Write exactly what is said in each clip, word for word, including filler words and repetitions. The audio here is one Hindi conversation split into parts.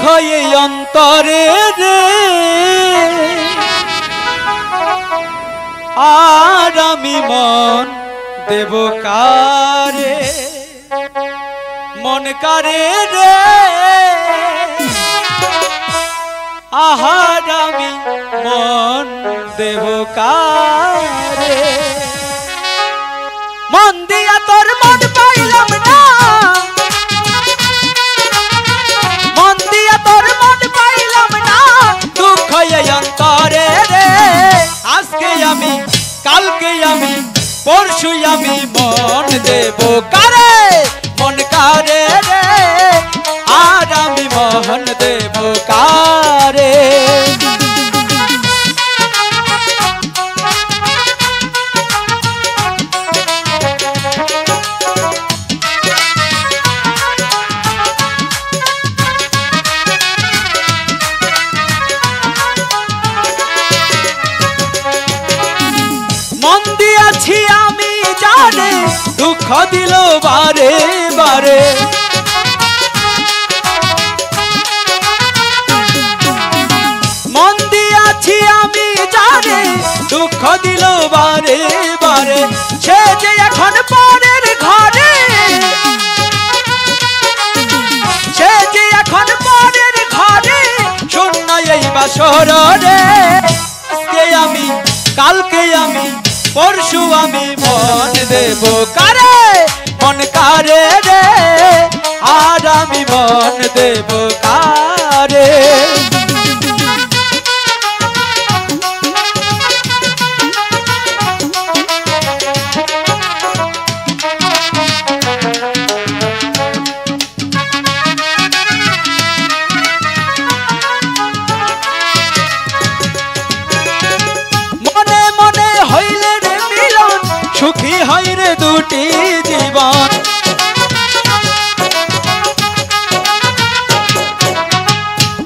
অক্ষয় অন্তরে রে আর আমি মন দেব কারে মন কারে রে আহার আমি মন দেব কারে মন দিয়া তোর মন পাইলাম না परशु आमी मन देव कारे मन कारे रे आज आमी मन देव कारे दुख दिलो बारे बारे मन दिया छी आमी जाने दुख दिलो बारे बारे छे जे एखन परेर घरे छे जे एखन परेर घरे शून्य एई बासर रे आजके आमी कालके आमी परशु आमी मन देव कारे मन कारे रे आज आमी मन देव कारे सुखी हई रे दुटी जीवन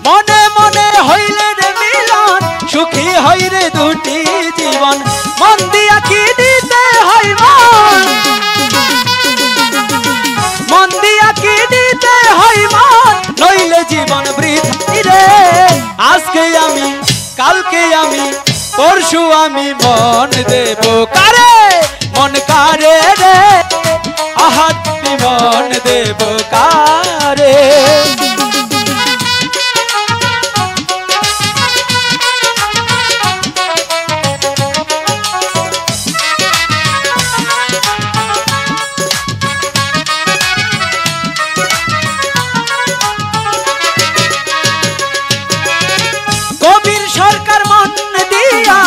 मने मने हईले रे मिलन सुखी हई रे दुटी जीवन मन दिया की दीते हई मन मन दिया की दीते हई मन नईले जीवन वृथाई रे आजके आमी कालके आमी परशु आमी मन देव कारे मन कारे रे आहत मन देव कारे कबीर सरकार मन दिया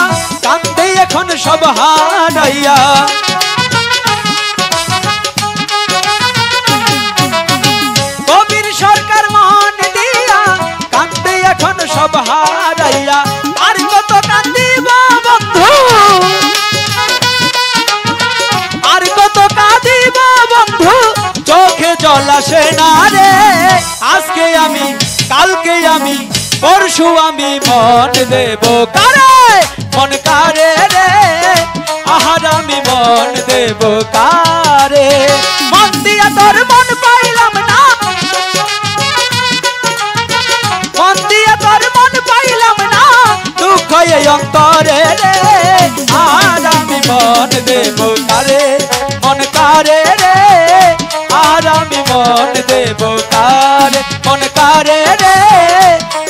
कांदे एखन सब हाराइया परशु आमी मन देव कारे मन कारे रे आहार आमी मन देव कारे मन दिया तोर मन पाइलाम ना मन दिया तोर मन पाइलाम ना दुख ये अंतरे रे आहार आमी मन देव कारे मन कारे रे आहार आमी मन देव कारे मन कारे रे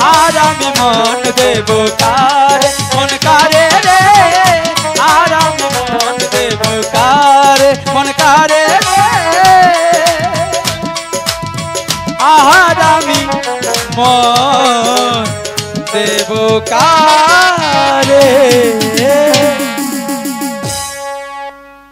आरामी मन देव कारे मन कारे रे आरामी मन देव कारे मन कारे रे आरामी मन देव कारे।